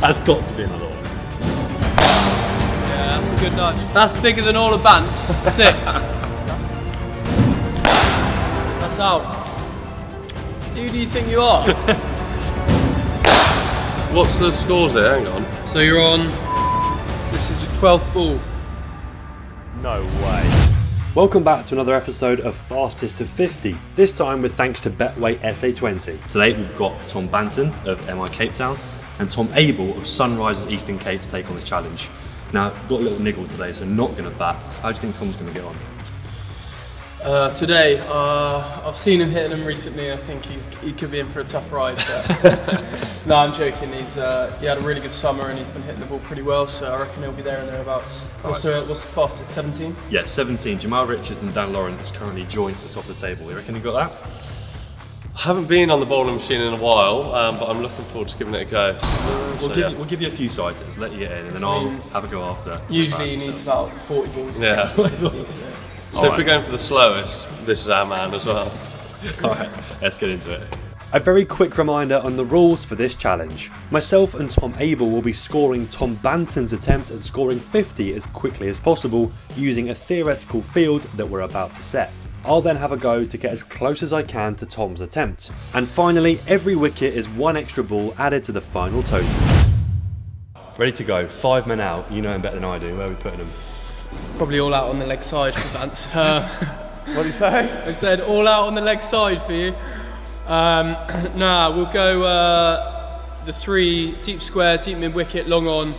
That's got to be another one. Yeah, that's a good nudge. That's bigger than all of Bant's. 6. That's out. Who do you think you are? What's the scores there? Hang on. So you're on. This is your 12th ball. No way. Welcome back to another episode of Fastest to 50, this time with thanks to Betway SA20. Today we've got Tom Banton of MI Cape Town and Tom Abell of Sunrisers Eastern Cape to take on the challenge. Now, got a little niggle today, so not going to bat. How do you think Tom's going to get on? Today, I've seen him hitting them recently. I think he could be in for a tough ride. But no, I'm joking. He had a really good summer and he's been hitting the ball pretty well, so I reckon he'll be there and thereabouts. Also, what's the fastest? 17? Yeah, 17. Jamal Richards and Dan Lawrence currently joint at the top of the table. You reckon you got that? I haven't been on the bowling machine in a while, but I'm looking forward to giving it a go. We'll give you a few sides, let you get in, and then I'll have a go after. Usually, you need about 40 balls. Yeah. So if we're going for the slowest, this is our man as well. Alright, let's get into it. A very quick reminder on the rules for this challenge. Myself and Tom Abell will be scoring Tom Banton's attempt at scoring 50 as quickly as possible using a theoretical field that we're about to set. I'll then have a go to get as close as I can to Tom's attempt. And finally, every wicket is one extra ball added to the final total. Ready to go, 5 men out, you know him better than I do, where are we putting him? Probably all out on the leg side for Vance. What did you say? I said all out on the leg side for you. Nah, we'll go the 3, deep square, deep mid wicket, long on.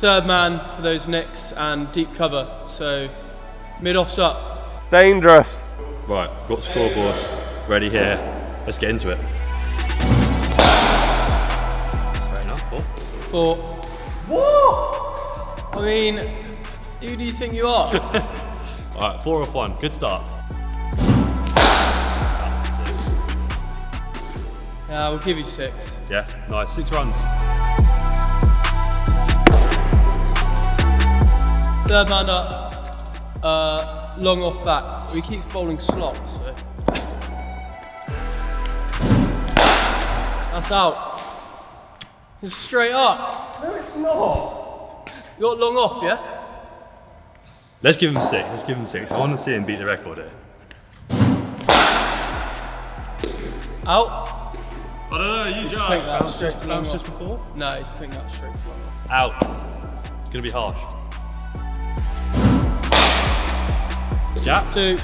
3rd man for those nicks and deep cover. So mid off's up. Dangerous. Right, got scoreboards ready here. Let's get into it. Fair enough, 4. 4. Whoa! I mean, who do you think you are? Alright, 4 off 1, good start. Yeah, we'll give you 6. Yeah, nice, 6 runs. 3rd man up, long off back. We keep bowling slop, so. That's out. It's straight up. No, it's not. You got long off, yeah? Let's give him 6, let's give him 6. I want to see him beat the record here. Out. I don't know, you judge. Bounced just before? No, he's putting that straight for. Out. It's going to be harsh. Jack. 2.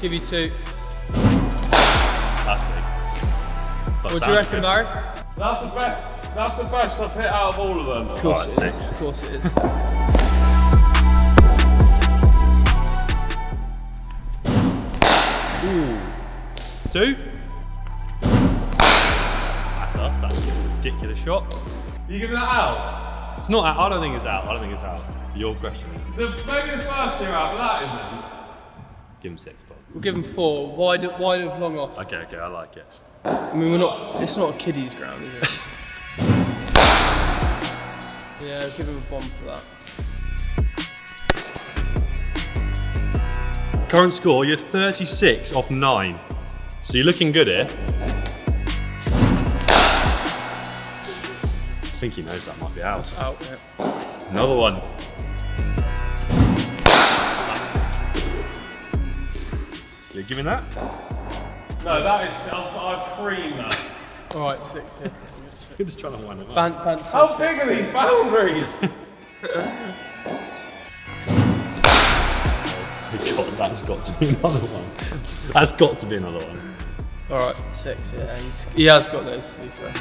Give you 2. That's big. What do you reckon, Barry? That's the best I've hit out of all of them. Of course it is. Of course it is. Ooh. 2. That's a ridiculous shot. Are you giving that out? It's not out. I don't think it's out. I don't think it's out. Your question. Maybe the first year out, but that isn't. Give him 6, Bob. We'll give him 4. Wide of long off. Okay, okay, I like it. I mean, we're not. It's not a kiddie's ground, is it? Yeah, we'll give him a bomb for that. Current score, you're 36 off 9. So you're looking good here. I think he knows that might be out. That's out, yeah. Another one. You're giving that? No, that is, I've creamed that. Alright, 6, yeah. He was trying to wind him up. How big are these boundaries? God, that's got to be another one. That's got to be another one. Alright, 6, yeah. He has got those, to be fair.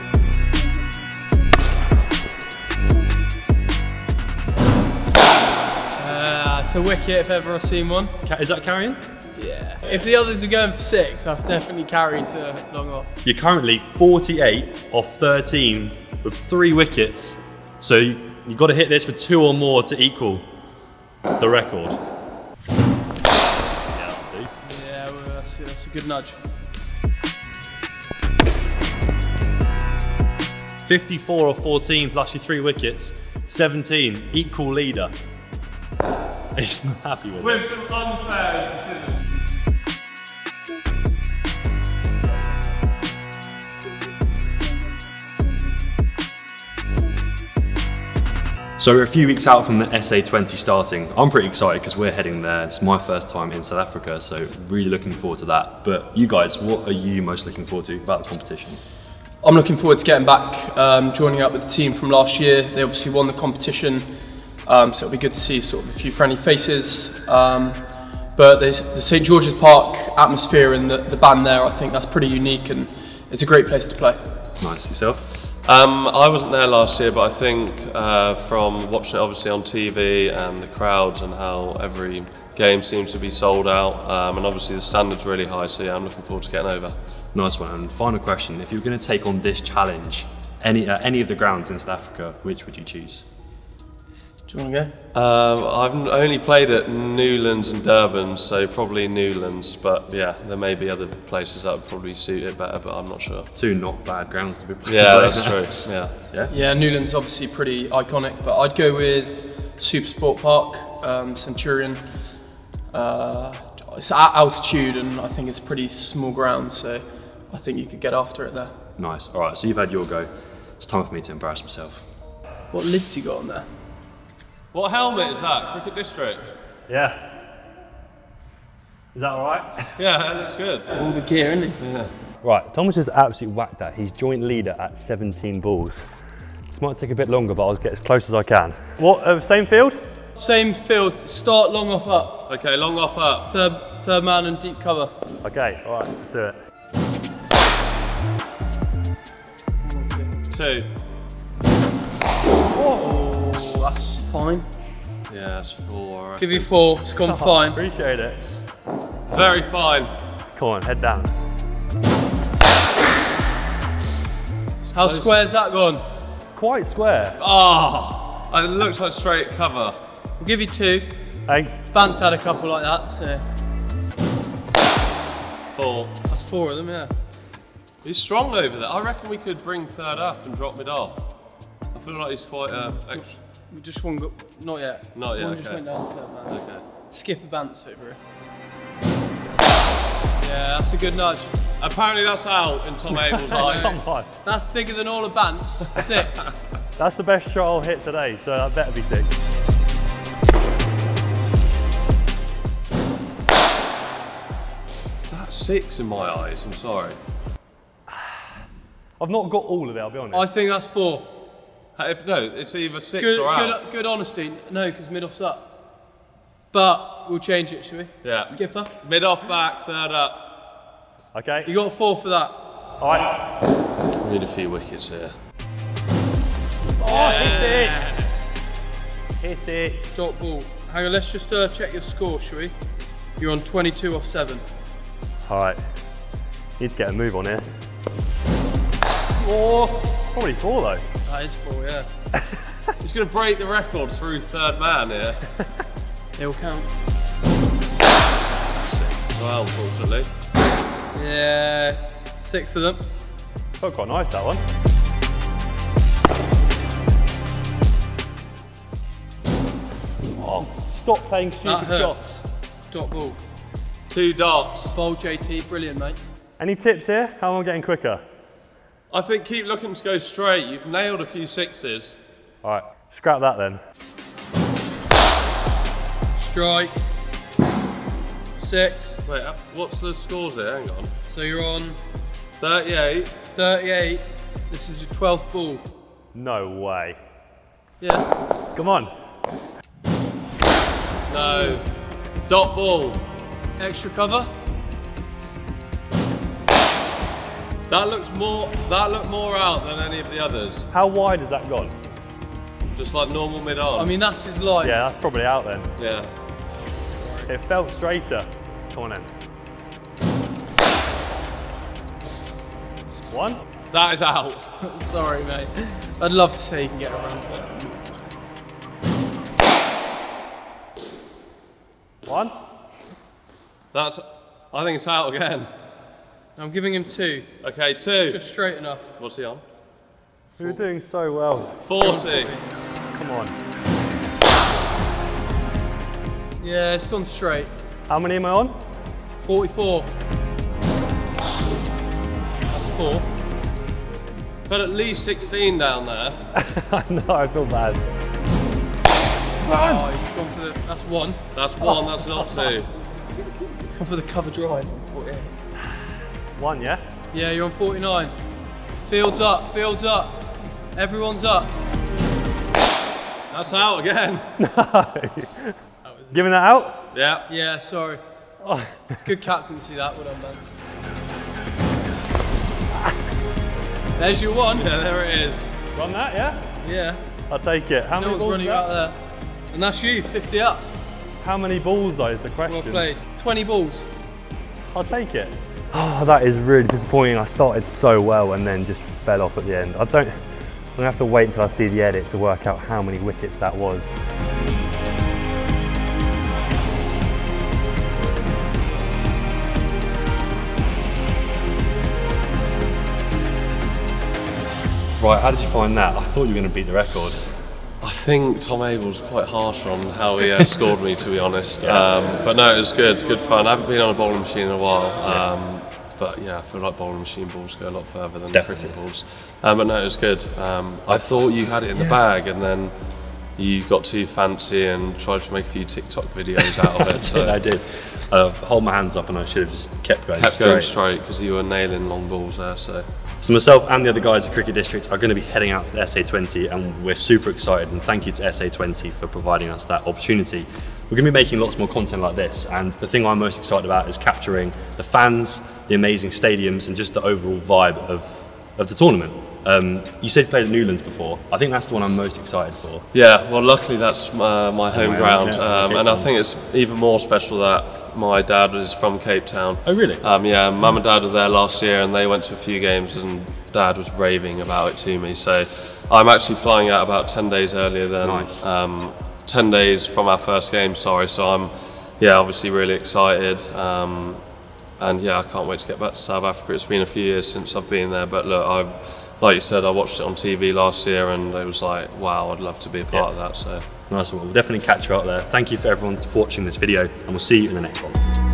It's a wicket if ever I've seen one. Is that carrying? Yeah. If the others are going for 6, that's definitely carried to long off. You're currently 48 off 13 with 3 wickets. So you've got to hit this for 2 or more to equal the record. That's a good nudge. 54 or 14 plus your 3 wickets, 17, equal leader. He's not happy with it. With some unfair decisions. So we're a few weeks out from the SA20 starting. I'm pretty excited because we're heading there. It's my first time in South Africa, so really looking forward to that. But you guys, what are you most looking forward to about the competition? I'm looking forward to getting back, joining up with the team from last year. They obviously won the competition, so it'll be good to see sort of a few friendly faces. But the St George's Park atmosphere and the band there, I think that's pretty unique and it's a great place to play. Nice. Yourself? I wasn't there last year, but I think from watching it obviously on TV and the crowds and how every game seems to be sold out, and obviously the standard's really high, so yeah, I'm looking forward to getting over. Nice one. And final question, if you were going to take on this challenge, any of the grounds in South Africa, which would you choose? Do you want to go? I've only played at Newlands and Durban, so probably Newlands, but yeah, there may be other places that would probably suit it better, but I'm not sure. Two not bad grounds to be playing. Yeah, that's true. Yeah. Yeah. Yeah, Newlands obviously pretty iconic, but I'd go with Super Sport Park, Centurion. It's at altitude and I think it's pretty small ground, so I think you could get after it there. Nice. All right, so you've had your go. It's time for me to embarrass myself. What lids you got on there? What helmet is that? Cricket District? Yeah. Is that alright? Yeah, that looks good. All the gear, isn't it? Yeah. Right, Tom was just absolutely whacked at. He's joint leader at 17 balls. This might take a bit longer, but I'll get as close as I can. What, same field? Same field. Start long off up. Okay, long off up. Third man and deep cover. Okay, alright, let's do it. 2. Whoa. That's fine. Yeah, that's 4. Give you 4, it's gone fine. Appreciate it. Very fine. Come on, head down. How square's that gone? Quite square. Ah, oh, it looks like straight cover. I'll give you 2. Thanks. Vance had a couple like that, so. 4. That's 4 of them, yeah. He's strong over there. I reckon we could bring third up and drop mid off. I feel like he's quite extra. We just one got, not yet. Not yet, okay. Just went down third, man. Okay. Skip a bounce over it. Yeah, that's a good nudge. Apparently that's out in Tom Abell's eye. That's bigger than all a bounce. 6. That's the best shot I'll hit today, so that better be 6. That's 6 in my eyes, I'm sorry. I've not got all of it, I'll be honest. I think that's 4. If no, it's either 6 good, or out. Good honesty, no, because mid-off's up. But we'll change it, shall we? Yeah. Skipper. Mid-off back, third up. Okay. You got 4 for that. All right. We need a few wickets here. Oh, yeah. Hit it. Hit it. Dot ball. Hang on, let's just check your score, shall we? You're on 22 off 7. All right. Need to get a move on here. Oh, probably 4 though. That is 4, yeah. He's going to break the record through third man here. It'll count. 6 as well, unfortunately. Yeah, 6 of them. Oh, quite nice that one. Oh, stop playing stupid shots. Dot ball. 2 darts. Bowl JT, brilliant mate. Any tips here? How am I getting quicker? I think keep looking to go straight. You've nailed a few 6s. All right, scrap that then. Strike. 6. Wait, what's the scores here? Hang on. So you're on 38. 38. This is your 12th ball. No way. Yeah. Come on. No. Dot ball. Extra cover. That looked more out than any of the others. How wide has that gone? Just like normal mid-arm. I mean, that's his line. Yeah, that's probably out then. Yeah. It felt straighter. Come on in. 1. That is out. Sorry, mate. I'd love to see you can get around. 1. I think it's out again. I'm giving him 2. Okay, 2. Just straight enough. What's he on? You're doing so well. 40. Come on. Yeah, it's gone straight. How many am I on? 44. That's 4. But at least 16 down there. I know, I feel bad. Run! Oh, he's gone for the, that's one, that's not two. He's gone for the cover drive. One, yeah? Yeah, you're on 49. Field's up, everyone's up. That's out again. No. That was giving that out? Yeah. Yeah, sorry. Oh. Good captaincy that, well done, man. There's your one. Yeah, there it is. Run that, yeah? Yeah. I'll take it. How many balls running out there? And that's you, 50 up. How many balls though is the question? Well played. 20 balls. I'll take it. Oh, that is really disappointing. I started so well and then just fell off at the end. I'm gonna have to wait until I see the edit to work out how many wickets that was. Right, how did you find that? I thought you were going to beat the record. I think Tom Abell's quite harsh on how he scored me, to be honest. Yeah. But no, it was good fun. I haven't been on a bowling machine in a while. But yeah, I feel like bowling machine balls go a lot further than cricket balls. But no, it was good. I thought you had it in the bag and then you got too fancy and tried to make a few TikTok videos out of it. So. I did. Hold my hands up and I should have just kept going straight because you were nailing long balls there. So myself and the other guys at Cricket District are going to be heading out to the SA20 and we're super excited, and thank you to SA20 for providing us that opportunity. We're going to be making lots more content like this, and the thing I'm most excited about is capturing the fans, the amazing stadiums and just the overall vibe of the tournament. You said you played at Newlands before. I think that's the one I'm most excited for. Yeah, well luckily that's my home ground, and I think it's even more special that my dad is from Cape Town. Oh really? Yeah, mum and dad were there last year and they went to a few games and dad was raving about it to me, so I'm actually flying out about 10 days earlier than 10 days from our first game, sorry, so I'm obviously really excited. And yeah, I can't wait to get back to South Africa. It's been a few years since I've been there, but look, like you said, I watched it on TV last year and it was like, wow, I'd love to be a part of that. So nice one. We'll definitely catch you out there. Thank you for everyone for watching this video and we'll see you in the next one.